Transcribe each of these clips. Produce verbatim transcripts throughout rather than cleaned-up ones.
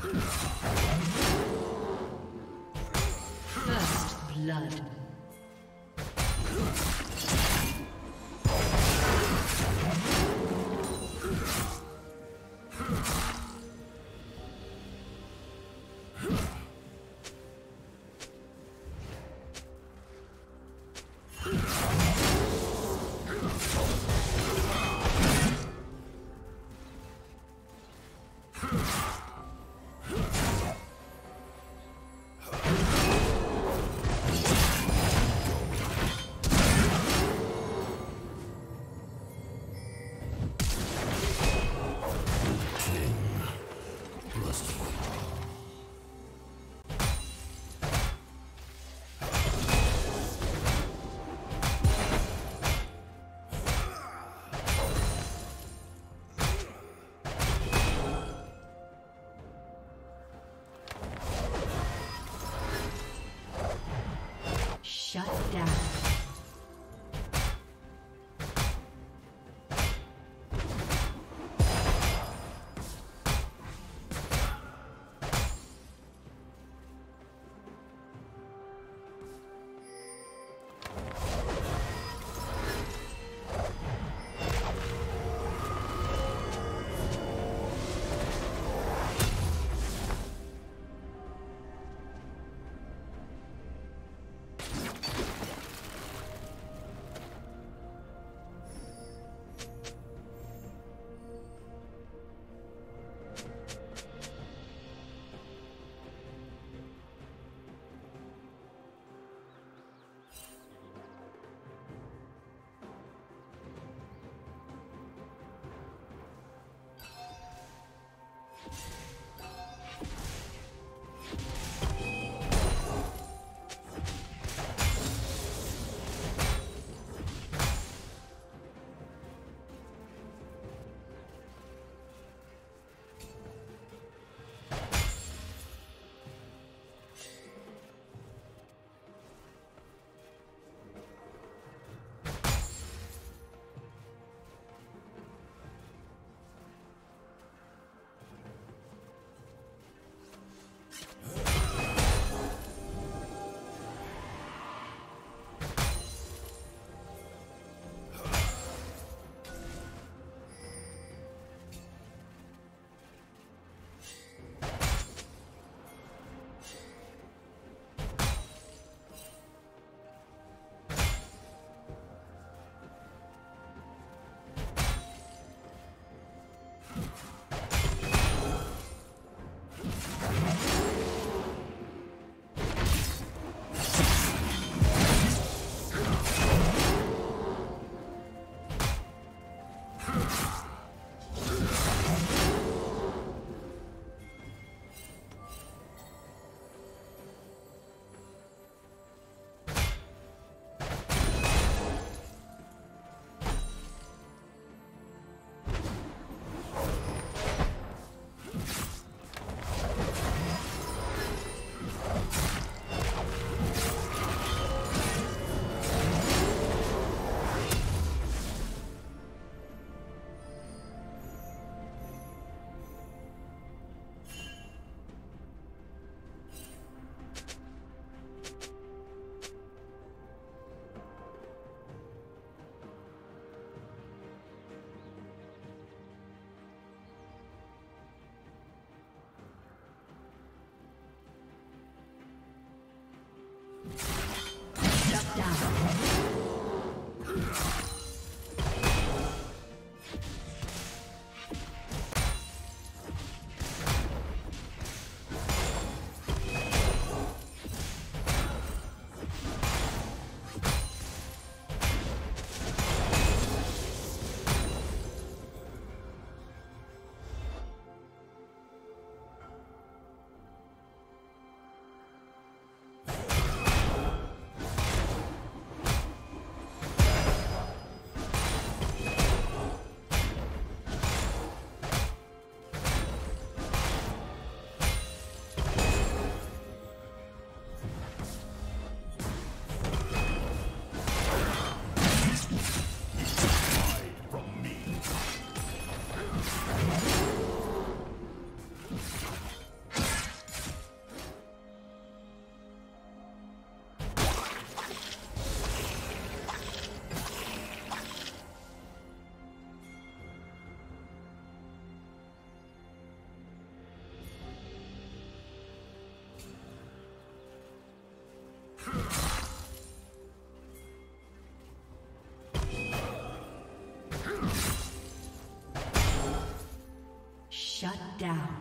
First blood. Shut down.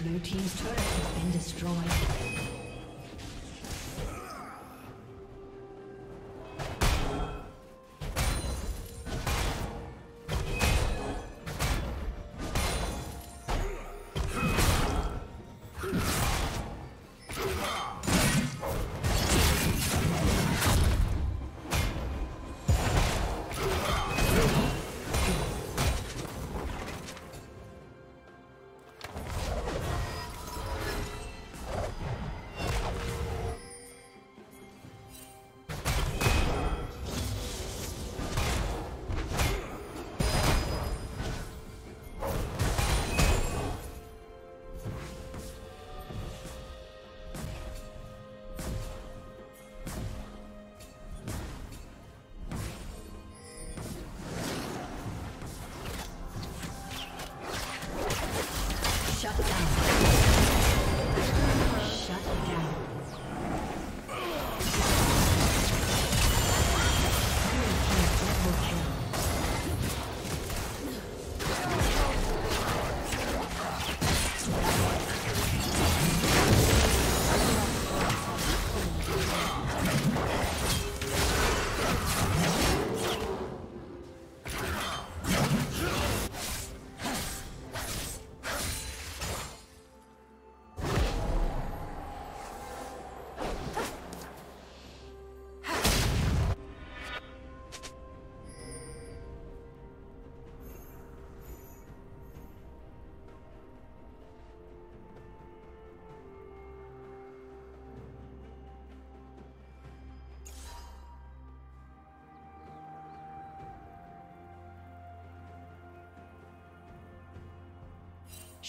Blue team's turret has been destroyed.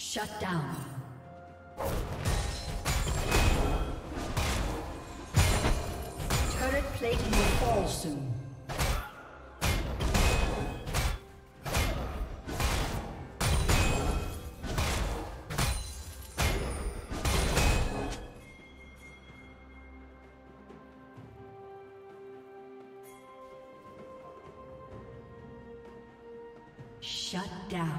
Shut down. Turret plating will fall soon. Shut down.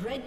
Red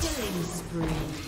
Killing spree.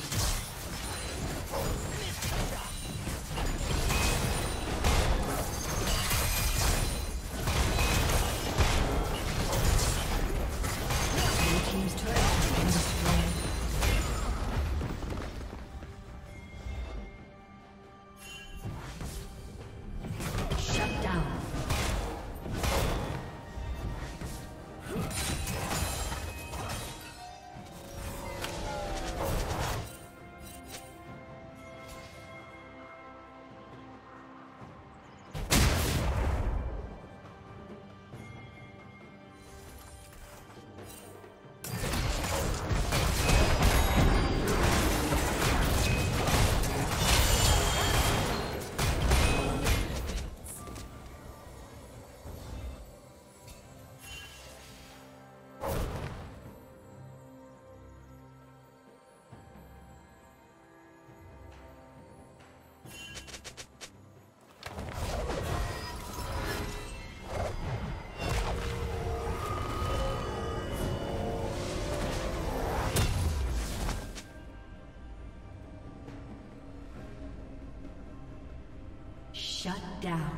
Shut down.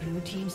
Blue team's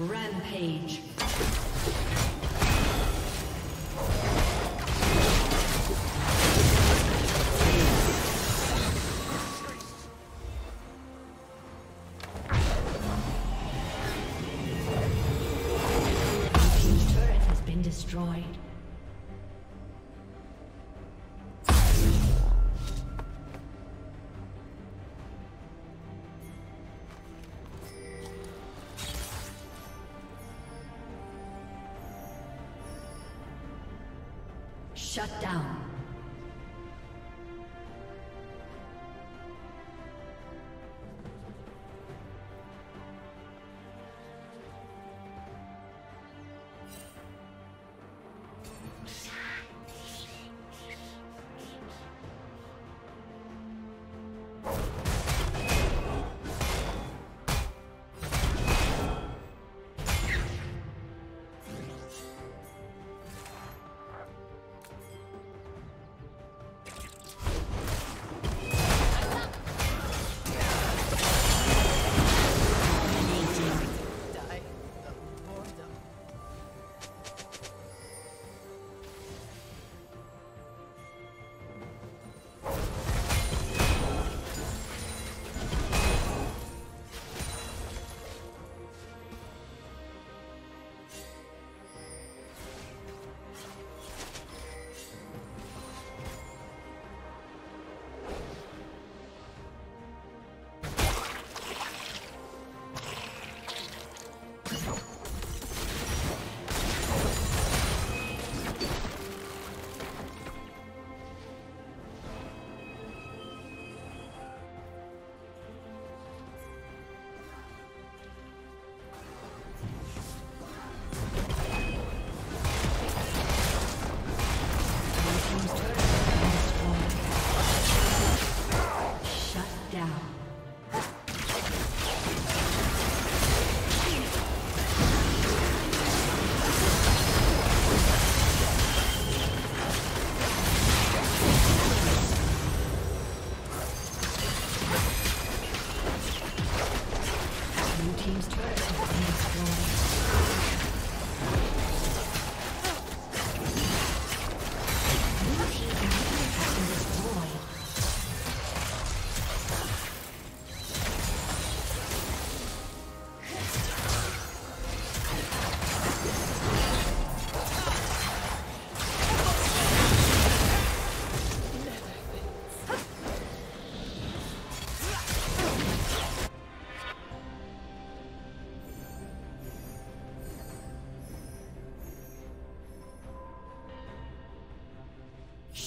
Rampage. Team's turret has been destroyed. Shut down.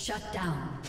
Shut down.